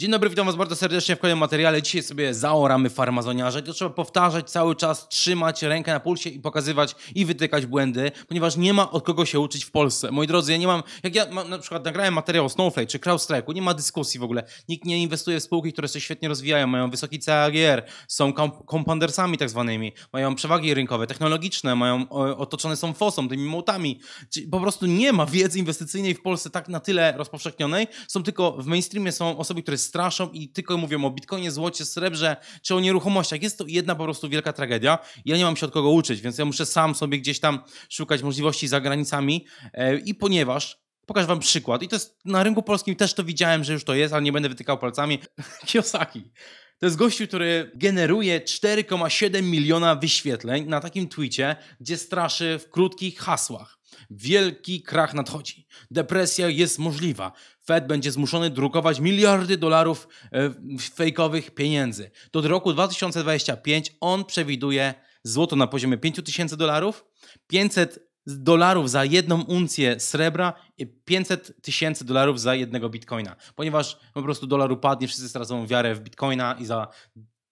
Dzień dobry, witam Was bardzo serdecznie w kolejnym materiale. Dzisiaj sobie zaoramy farmazoniarza. To trzeba powtarzać cały czas, trzymać rękę na pulsie i pokazywać i wytykać błędy, ponieważ nie ma od kogo się uczyć w Polsce. Moi drodzy, ja nie mam... Jak ja na przykład nagrałem materiał o Snowflake czy CrowdStrike'u, nie ma dyskusji w ogóle. Nikt nie inwestuje w spółki, które się świetnie rozwijają, mają wysoki CAGR, są compoundersami tak zwanymi, mają przewagi rynkowe, technologiczne, mają otoczone są fosą, tymi młotami. Czyli po prostu nie ma wiedzy inwestycyjnej w Polsce tak na tyle rozpowszechnionej. Są tylko... W mainstreamie są osoby, które straszą i tylko mówią o bitcoinie, złocie, srebrze czy o nieruchomościach. Jest to jedna po prostu wielka tragedia. Ja nie mam się od kogo uczyć, więc ja muszę sam sobie gdzieś tam szukać możliwości za granicami i ponieważ pokażę Wam przykład i to jest na rynku polskim też to widziałem, że już to jest, ale nie będę wytykał palcami. Kiyosaki. To jest gościu, który generuje 4,7 miliona wyświetleń na takim tweetie, gdzie straszy w krótkich hasłach. Wielki krach nadchodzi. Depresja jest możliwa. Fed będzie zmuszony drukować miliardy dolarów fejkowych pieniędzy. Do roku 2025 on przewiduje złoto na poziomie $5000, $500 za jedną uncję srebra i $500,000 za jednego bitcoina. Ponieważ po prostu dolar upadnie, wszyscy stracą wiarę w bitcoina i za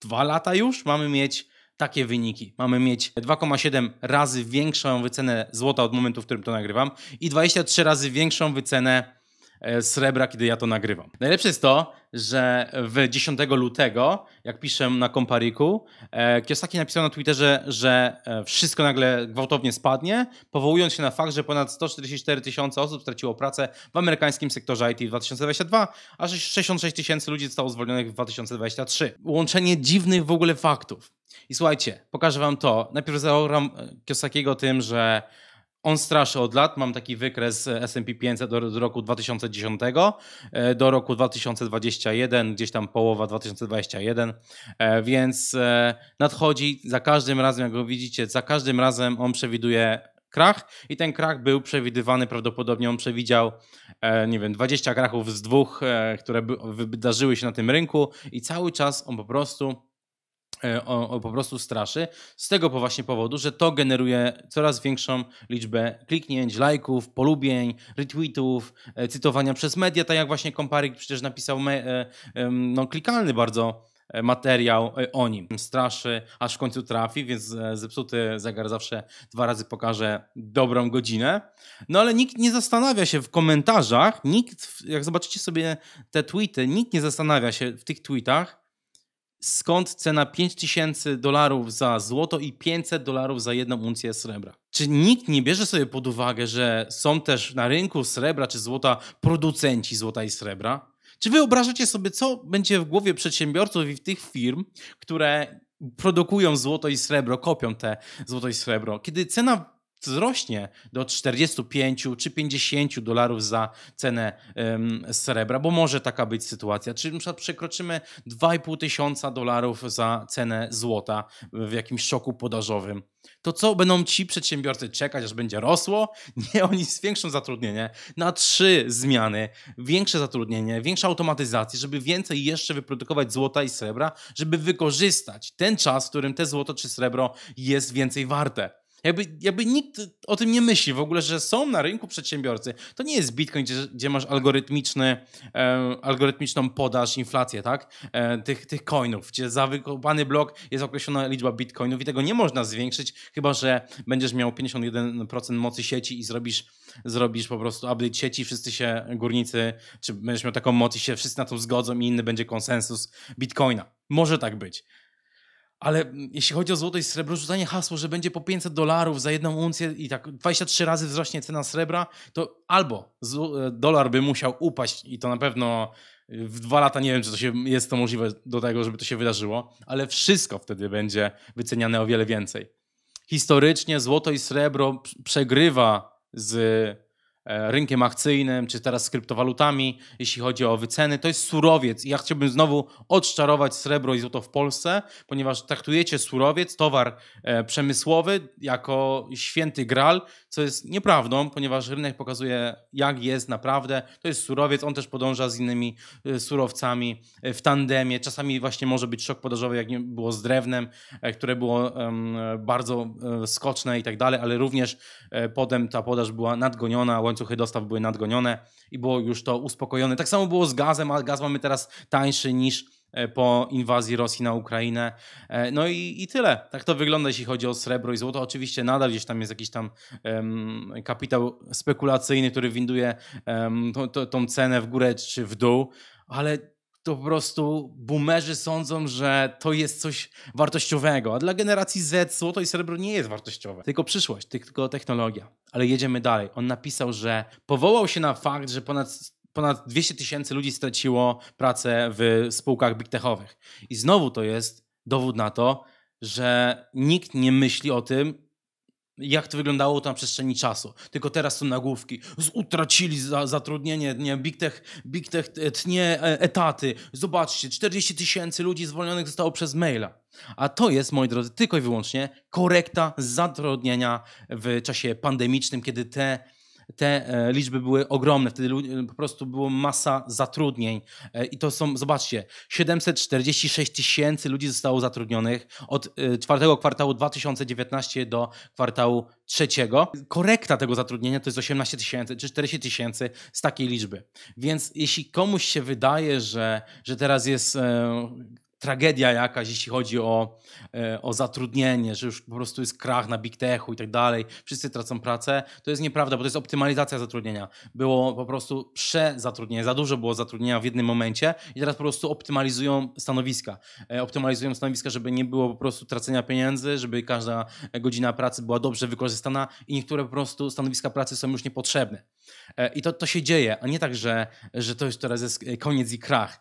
2 lata już mamy mieć takie wyniki. Mamy mieć 2,7 razy większą wycenę złota od momentu, w którym to nagrywam i 23 razy większą wycenę srebra, kiedy ja to nagrywam. Najlepsze jest to, że w 10 lutego, jak piszę na Kompariku, Kiyosaki napisał na Twitterze, że wszystko nagle gwałtownie spadnie, powołując się na fakt, że ponad 144 000 osób straciło pracę w amerykańskim sektorze IT w 2022, a 66 000 ludzi zostało zwolnionych w 2023. Łączenie dziwnych w ogóle faktów. I słuchajcie, pokażę Wam to. Najpierw zaoram Kiyosakiego tym, że on straszy od lat, mam taki wykres S&P 500 do roku 2010, do roku 2021, gdzieś tam połowa 2021, więc nadchodzi za każdym razem, jak go widzicie, za każdym razem on przewiduje krach i ten krach był przewidywany, prawdopodobnie on przewidział, nie wiem, 20 krachów z 2, które wydarzyły się na tym rynku i cały czas on po prostu straszy z tego właśnie powodu, że to generuje coraz większą liczbę kliknięć, lajków, polubień, retweetów, cytowania przez media, tak jak właśnie Komparik przecież napisał no, klikalny bardzo materiał o nim. Straszy, aż w końcu trafi, więc zepsuty zegar zawsze 2 razy pokaże dobrą godzinę. No ale nikt nie zastanawia się w komentarzach, nikt, jak zobaczycie sobie te tweety, nikt nie zastanawia się w tych tweetach, skąd cena $5000 za złoto i $500 za jedną uncję srebra? Czy nikt nie bierze sobie pod uwagę, że są też na rynku srebra czy złota producenci złota i srebra? Czy wyobrażacie sobie, co będzie w głowie przedsiębiorców i tych firm, które produkują złoto i srebro, kopią te złoto i srebro, kiedy cena wzrośnie do 45 czy $50 za cenę srebra, bo może taka być sytuacja. Czyli na przykład przekroczymy $2500 za cenę złota w jakimś szoku podażowym. To co będą ci przedsiębiorcy czekać, aż będzie rosło? Nie, oni zwiększą zatrudnienie na 3 zmiany, większe zatrudnienie, większa automatyzacja, żeby więcej jeszcze wyprodukować złota i srebra, żeby wykorzystać ten czas, w którym te złoto czy srebro jest więcej warte. Jakby nikt o tym nie myśli w ogóle, że są na rynku przedsiębiorcy. To nie jest Bitcoin, gdzie masz algorytmiczną podaż, inflację, tak? Tych coinów, gdzie za wykopany blok jest określona liczba bitcoinów i tego nie można zwiększyć, chyba że będziesz miał 51% mocy sieci i zrobisz po prostu update sieci, wszyscy się górnicy, czy będziesz miał taką moc i się wszyscy na to zgodzą i inny będzie konsensus bitcoina. Może tak być. Ale jeśli chodzi o złoto i srebro, rzucanie hasło, że będzie po $500 za jedną uncję i tak 23 razy wzrośnie cena srebra, to albo dolar by musiał upaść i to na pewno w 2 lata, nie wiem, czy jest to możliwe do tego, żeby to się wydarzyło, ale wszystko wtedy będzie wyceniane o wiele więcej. Historycznie złoto i srebro przegrywa z rynkiem akcyjnym, czy teraz z kryptowalutami, jeśli chodzi o wyceny, to jest surowiec. I ja chciałbym znowu odczarować srebro i złoto w Polce, ponieważ traktujecie surowiec, towar przemysłowy jako święty graal, co jest nieprawdą, ponieważ rynek pokazuje, jak jest naprawdę. To jest surowiec, on też podąża z innymi surowcami w tandemie. Czasami właśnie może być szok podażowy, jak było z drewnem, które było bardzo skoczne i tak dalej, ale również potem ta podaż była nadgoniona, łańcuchy dostaw były nadgonione i było już to uspokojone. Tak samo było z gazem, a gaz mamy teraz tańszy niż po inwazji Rosji na Ukrainę. No i tyle. Tak to wygląda, jeśli chodzi o srebro i złoto. Oczywiście nadal gdzieś tam jest jakiś tam kapitał spekulacyjny, który winduje tą cenę w górę czy w dół, ale to po prostu boomerzy sądzą, że to jest coś wartościowego, a dla generacji Z złoto i srebro nie jest wartościowe, tylko przyszłość, tylko technologia. Ale jedziemy dalej. On napisał, że powołał się na fakt, że ponad 200 tysięcy ludzi straciło pracę w spółkach big techowych. I znowu to jest dowód na to, że nikt nie myśli o tym, jak to wyglądało to na przestrzeni czasu. Tylko teraz są nagłówki. Utracili zatrudnienie, nie, big tech tnie etaty. Zobaczcie, 40 tysięcy ludzi zwolnionych zostało przez maila. A to jest, moi drodzy, tylko i wyłącznie korekta zatrudnienia w czasie pandemicznym, kiedy te liczby były ogromne, wtedy po prostu było masa zatrudnień i to są, zobaczcie, 746 tysięcy ludzi zostało zatrudnionych od czwartego kwartału 2019 do kwartału trzeciego. Korekta tego zatrudnienia to jest 18 tysięcy czy 40 tysięcy z takiej liczby. Więc jeśli komuś się wydaje, że teraz jest tragedia jakaś, jeśli chodzi o zatrudnienie, że już po prostu jest krach na big techu i tak dalej, wszyscy tracą pracę, to jest nieprawda, bo to jest optymalizacja zatrudnienia. Było po prostu przezatrudnienie, za dużo było zatrudnienia w jednym momencie i teraz po prostu optymalizują stanowiska. Optymalizują stanowiska, żeby nie było po prostu tracenia pieniędzy, żeby każda godzina pracy była dobrze wykorzystana i niektóre po prostu stanowiska pracy są już niepotrzebne. I to się dzieje, a nie tak, że to już teraz jest koniec i krach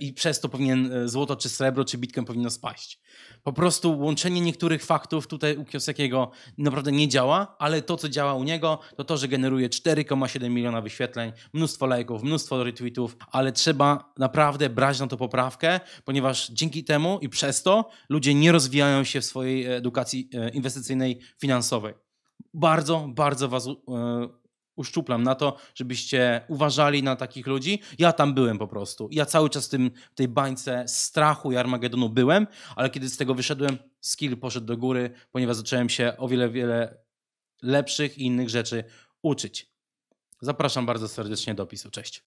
i przez to powinien złoto czy srebro czy Bitcoin powinno spaść. Po prostu łączenie niektórych faktów tutaj u Kiyosakiego naprawdę nie działa, ale to, co działa u niego, to to, że generuje 4,7 miliona wyświetleń, mnóstwo lajków, mnóstwo retweetów, ale trzeba naprawdę brać na to poprawkę, ponieważ dzięki temu i przez to ludzie nie rozwijają się w swojej edukacji inwestycyjnej, finansowej. Bardzo, bardzo was uszczuplam na to, żebyście uważali na takich ludzi. Ja tam byłem po prostu. Ja cały czas w tej bańce strachu i Armagedonu byłem, ale kiedy z tego wyszedłem, skill poszedł do góry, ponieważ zacząłem się o wiele, wiele lepszych i innych rzeczy uczyć. Zapraszam bardzo serdecznie do opisu. Cześć.